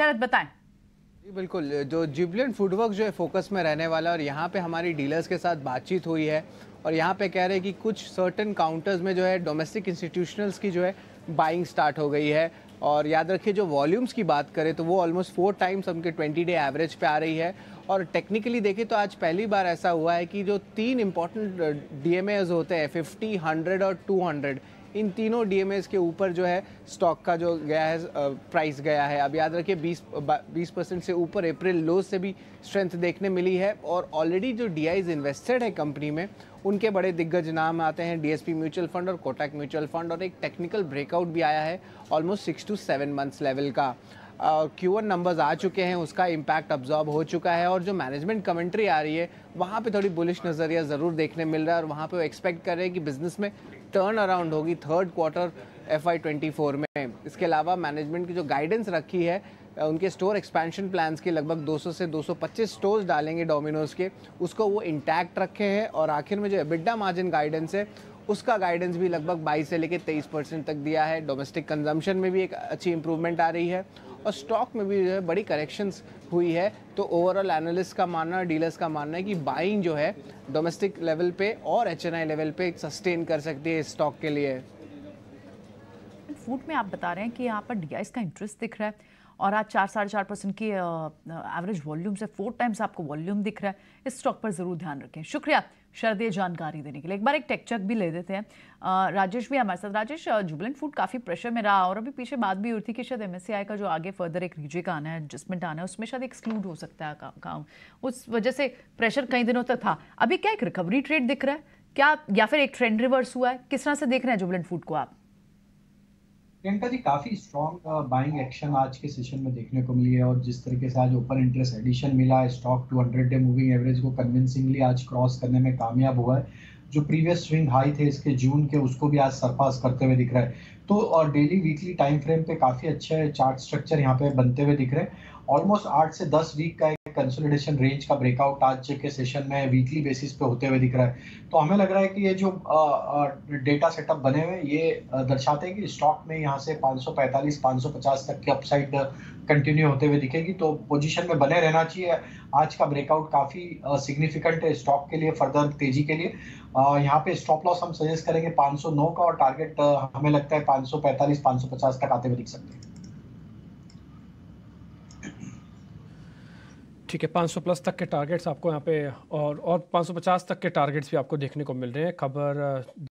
शरद बताएं। जी बिल्कुल, जो जुबिलेंट फूडवर्क जो है फोकस में रहने वाला है और यहाँ पे हमारी डीलर्स के साथ बातचीत हुई है और यहाँ पे कह रहे हैं कि कुछ सर्टेन काउंटर्स में जो है डोमेस्टिक इंस्टीट्यूशनल्स की जो है बाइंग स्टार्ट हो गई है। और याद रखिए जो वॉल्यूम्स की बात करें तो वो ऑलमोस्ट 4 टाइम्स उनके 20-डे एवरेज पे आ रही है। और टेक्निकली देखें तो आज पहली बार ऐसा हुआ है कि जो 3 इंपॉर्टेंट DMAs होते हैं 50, 100 और 200, इन तीनों DMAs के ऊपर जो है स्टॉक का जो गया है प्राइस गया है। अब याद रखिए 20% से ऊपर अप्रैल लो से भी स्ट्रेंथ देखने मिली है। और ऑलरेडी जो DIIs इन्वेस्टेड है कंपनी में उनके बड़े दिग्गज नाम आते हैं DSP म्यूचुअल फंड और कोटक म्यूचुअल फंड, और एक टेक्निकल ब्रेकआउट भी आया है ऑलमोस्ट 6 to 7 मंथ्स लेवल का। Q1 नंबर्स आ चुके हैं, उसका इम्पैक्ट अब्जॉर्ब हो चुका है और जो मैनेजमेंट कमेंट्री आ रही है वहाँ पे थोड़ी बुलिश नज़रिया ज़रूर देखने मिल रहा है। और वहाँ पे वो एक्सपेक्ट कर रहे हैं कि बिज़नेस में टर्न अराउंड होगी 3rd क्वार्टर FY24 में। इसके अलावा मैनेजमेंट की जो गाइडेंस रखी है उनके स्टोर एक्सपेंशन प्लान्स के लगभग 200 से 225 स्टोर्स डालेंगे डोमिनोज़ के, उसको वो इंटैक्ट रखे हैं। और आखिर में जो एबिडा मार्जिन गाइडेंस है उसका गाइडेंस भी लगभग 22 से लेकर 23% तक दिया है। डोमेस्टिक कंजम्पशन में भी एक अच्छी इंप्रूवमेंट आ रही है और स्टॉक में भी जो है बड़ी करेक्शंस हुई है। तो ओवरऑल एनालिस्ट का मानना, डीलर्स का मानना है कि बाइंग जो है डोमेस्टिक लेवल पे और HNI लेवल पे सस्टेन कर सकती है स्टॉक के लिए। फूड में आप बता रहे हैं कि यहाँ पर DIIs का इंटरेस्ट दिख रहा है और आज 4-4.5% की एवरेज वॉल्यूम से 4 टाइम्स आपको वॉल्यूम दिख रहा है। इस स्टॉक पर ज़रूर ध्यान रखें। शुक्रिया शरद जानकारी देने के लिए। एक बार एक टेक चेक भी ले देते हैं, राजेश भी हमारे साथ। राजेश, जुबिलेंट फूड काफ़ी प्रेशर में रहा और अभी पीछे बात भी हुई थी कि शायद MSCI का जो आगे फर्दर एक रीजे का आना है, एडजस्टमेंट आना है, उसमें शायद एक्सक्लूड हो सकता है काम, उस वजह से प्रेशर कई दिनों तक था। अभी क्या एक रिकवरी ट्रेड दिख रहा है क्या, या फिर एक ट्रेंड रिवर्स हुआ है? किस तरह से देख रहे हैं जुबिलेंट फूड को आप? प्रियंका जी, काफ़ी स्ट्रॉन्ग बाइंग एक्शन आज के सेशन में देखने को मिली है और जिस तरीके से आज ओपन इंटरेस्ट एडिशन मिला है, स्टॉक 200-डे मूविंग एवरेज को कन्विंसिंगली आज क्रॉस करने में कामयाब हुआ है। जो प्रीवियस स्विंग हाई थे इसके जून के, उसको भी आज सरपास करते हुए दिख रहा है। तो और डेली वीकली टाइम फ्रेम पे काफ़ी अच्छे चार्ट स्ट्रक्चर यहाँ पे बनते हुए दिख रहे हैं। ऑलमोस्ट 8 से 10 वीक का एक कंसोलिडेशन रेंज का ब्रेकआउट आज के सेशन में वीकली बेसिस पे होते हुए दिख रहा है। तो हमें लग रहा है कि ये जो डेटा सेटअप बने हुए ये दर्शाते हैं कि स्टॉक में यहाँ से 545-550 तक की अपसाइड कंटिन्यू होते हुए दिखेगी। तो पोजीशन में बने रहना चाहिए। आज का ब्रेकआउट काफ़ी सिग्निफिकेंट है स्टॉक के लिए, फर्दर तेजी के लिए। यहाँ पे स्टॉप लॉस हम सजेस्ट करेंगे 509 का और टारगेट हमें लगता है 545-550 तक आते हुए दिख सकते हैं। ठीक है, 500 प्लस तक के टारगेट्स आपको यहाँ पे और 550 तक के टारगेट्स भी आपको देखने को मिल रहे हैं। खबर